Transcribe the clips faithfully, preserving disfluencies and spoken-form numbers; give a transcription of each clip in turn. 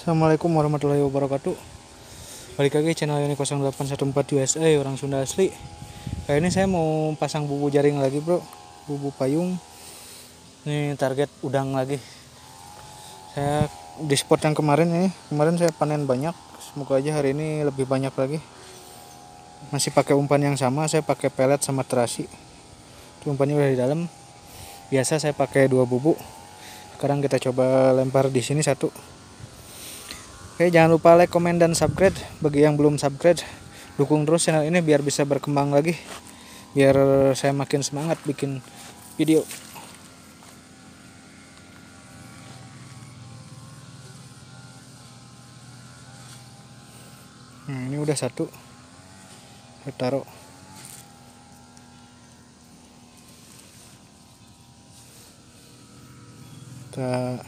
Assalamualaikum warahmatullahi wabarakatuh. Balik lagi channel Yoni nol delapan satu empat U S A, orang Sunda asli. Kali ini saya mau pasang bubu jaring lagi, bro. Bubu payung. Ini target udang lagi. Saya di spot yang kemarin ini, kemarin saya panen banyak. Semoga aja hari ini lebih banyak lagi. Masih pakai umpan yang sama, saya pakai pelet sama terasi. Itu umpannya udah di dalam. Biasa saya pakai dua bubu. Sekarang kita coba lempar di sini satu. Oke, jangan lupa like, komen, dan subscribe. Bagi yang belum subscribe, dukung terus channel ini biar bisa berkembang lagi, biar saya makin semangat bikin video. Nah, ini udah satu, saya taruh. Kita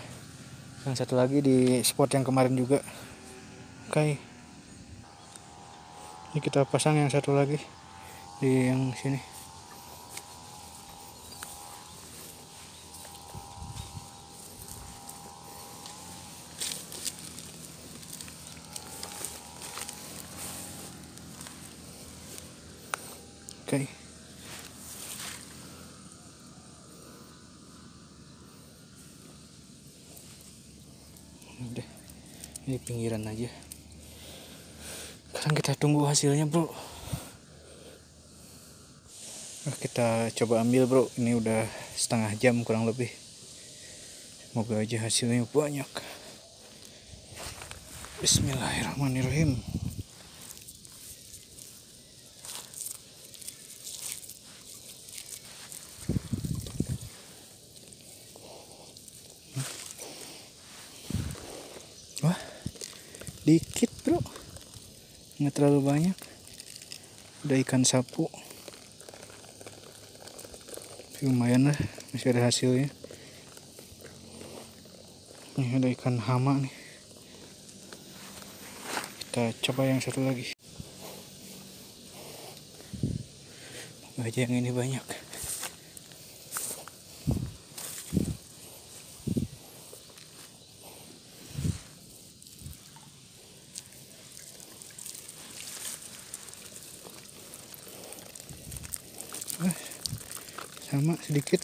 yang satu lagi di spot yang kemarin juga. Oke, ini kita pasang yang satu lagi di yang sini. Oke, udah, ini pinggiran aja. Sekarang kita tunggu hasilnya, bro. Nah, kita coba ambil, bro. Ini udah setengah jam kurang lebih. Semoga aja hasilnya banyak. Bismillahirrahmanirrahim. Wah, dikit, bro, nggak terlalu banyak. Udah ikan sapu, lumayan lah, masih ada hasilnya. Ini ada ikan hama nih. Kita coba yang satu lagi. Moga aja yang ini banyak. Sama sedikit,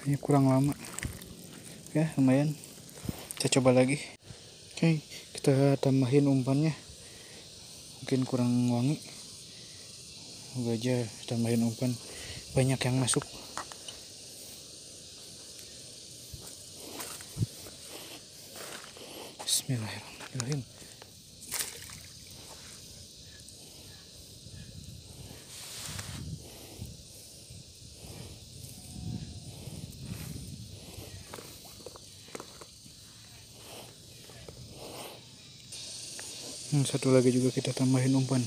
kayaknya kurang lama ya, lumayan. Kita coba lagi. Oke, kita tambahin umpannya. Mungkin kurang wangi, moga aja tambahin umpan banyak yang masuk. Bismillahirrahmanirrahim. Satu lagi juga kita tambahin umpan.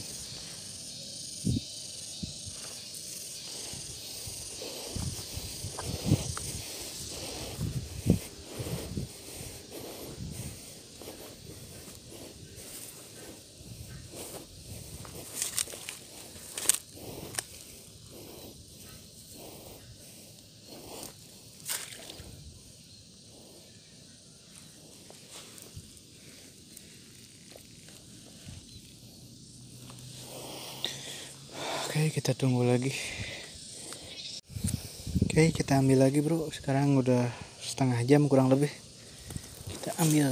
Oke, kita tunggu lagi. Oke, kita ambil lagi, bro. Sekarang udah setengah jam kurang lebih. Kita ambil.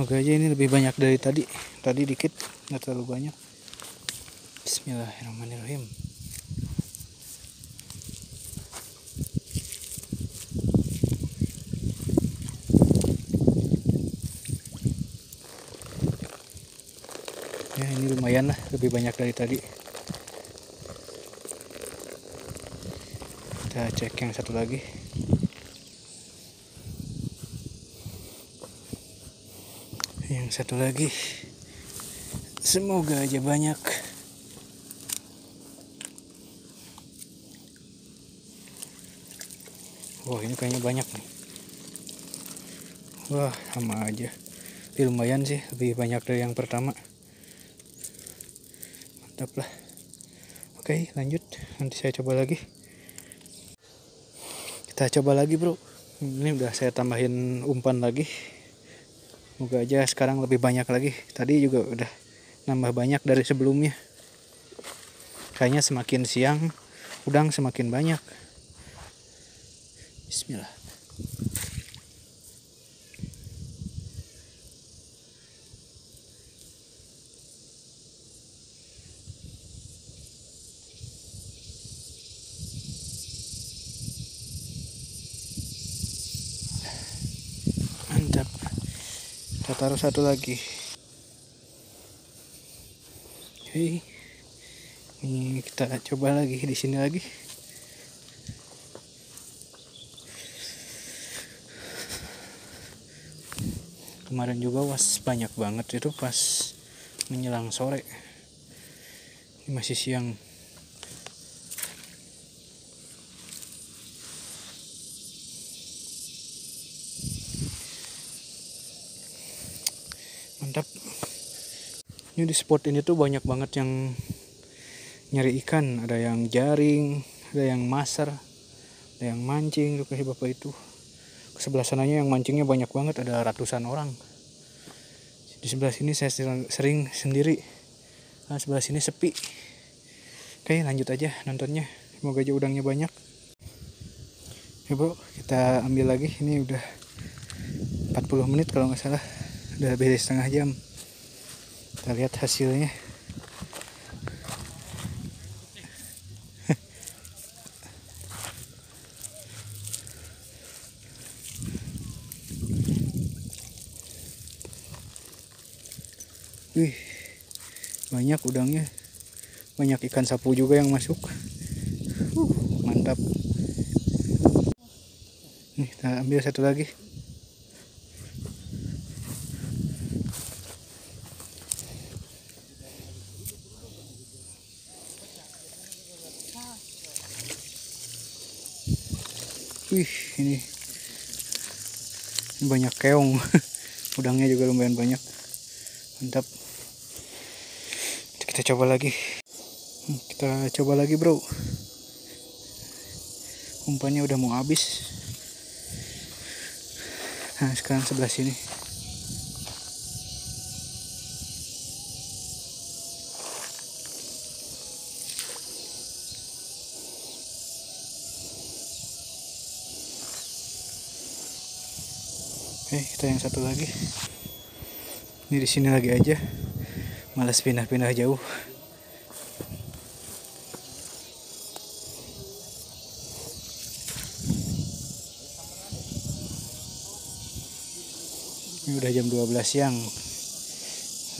Moga aja ini lebih banyak dari tadi. Tadi dikit, nggak terlalu banyak. Bismillahirrahmanirrahim. Ya, ini lumayan lah, lebih banyak dari tadi. Kita cek yang satu lagi. Yang satu lagi. Semoga aja banyak. Wah, ini kayaknya banyak nih. Wah, sama aja. Tapi lumayan sih, lebih banyak dari yang pertama. Mantap lah. Oke, lanjut. Nanti saya coba lagi. Kita coba lagi, bro. Ini udah saya tambahin umpan lagi. Semoga aja sekarang lebih banyak lagi. Tadi juga udah nambah banyak dari sebelumnya. Kayaknya semakin siang udang semakin banyak. Bismillah. Mantap. Kita taruh satu lagi. Hei. Ini kita coba lagi di sini lagi. Kemarin juga was banyak banget itu pas menjelang sore. Ini masih siang. Mantap. Ini di spot ini tuh banyak banget yang nyari ikan, ada yang jaring, ada yang masar, ada yang mancing. Tuh kasih bapak itu. Sebelah sananya yang mancingnya banyak banget, ada ratusan orang. Di sebelah sini saya sering sendiri. Nah, sebelah sini sepi. Oke, lanjut aja nontonnya. Semoga aja udangnya banyak. Ya bro, kita ambil lagi. Ini udah empat puluh menit kalau nggak salah. Udah beda setengah jam. Kita lihat hasilnya. Wih, banyak udangnya, banyak ikan sapu juga yang masuk. Uh, mantap. Nih, kita ambil satu lagi. Wih, ini, ini banyak keong. Udangnya juga lumayan banyak. Mantap. Kita coba lagi. Kita coba lagi, bro. Umpannya udah mau habis. Nah, sekarang sebelah sini. Oke, kita yang satu lagi. Ini di sini lagi aja. Malas pindah-pindah jauh. Ini udah jam dua belas siang.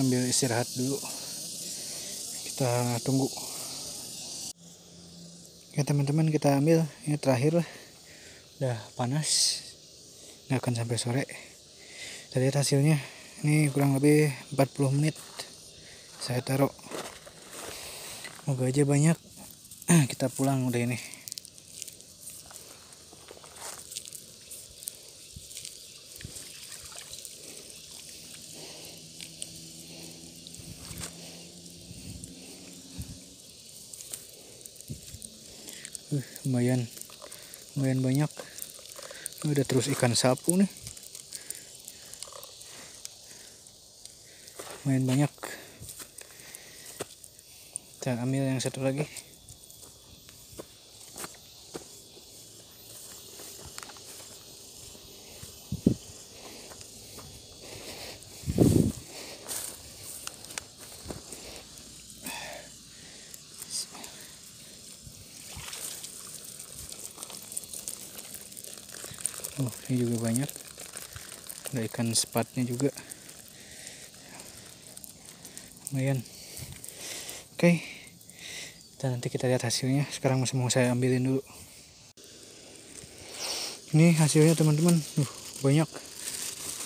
Sambil istirahat dulu. Kita tunggu. Ya teman-teman, kita ambil ini terakhir lah. Udah panas. Nggak akan sampai sore. Kita lihat hasilnya. Ini kurang lebih empat puluh menit. Saya taruh, semoga aja banyak. Kita pulang udah ini. Uh, lumayan, lumayan banyak. Ini udah terus ikan sapu nih. Lumayan banyak. Kita ambil yang satu lagi. Oh, ini juga banyak. Ada ikan sepatnya juga. Lumayan. Oke, okay. Nanti kita lihat hasilnya. Sekarang masih mau saya ambilin dulu. Ini hasilnya teman-teman, uh, banyak,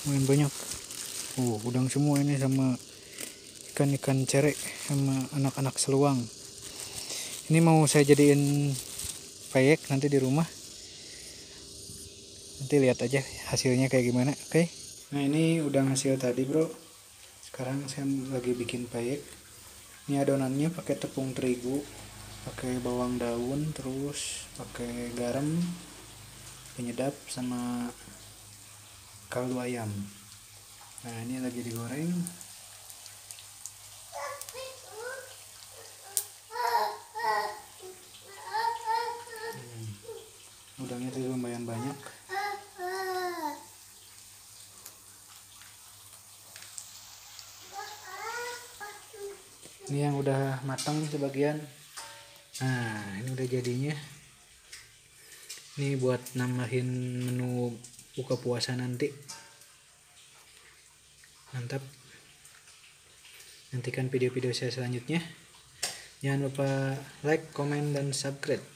lumayan banyak. Uh, udang semua ini sama ikan-ikan cerek sama anak-anak seluang. Ini mau saya jadiin peyek nanti di rumah. Nanti lihat aja hasilnya kayak gimana, oke? Okay? Nah ini udang hasil tadi, bro. Sekarang saya lagi bikin peyek. Ini adonannya pakai tepung terigu, pakai bawang daun, terus pakai garam, penyedap sama kaldu ayam. Nah, ini lagi digoreng. Hmm, udangnya tadi lumayan banyak. Ini yang udah matang sebagian. Nah, ini udah jadinya. Ini buat nambahin menu buka puasa nanti. Mantap. Nantikan video-video saya selanjutnya. Jangan lupa like, komen, dan subscribe.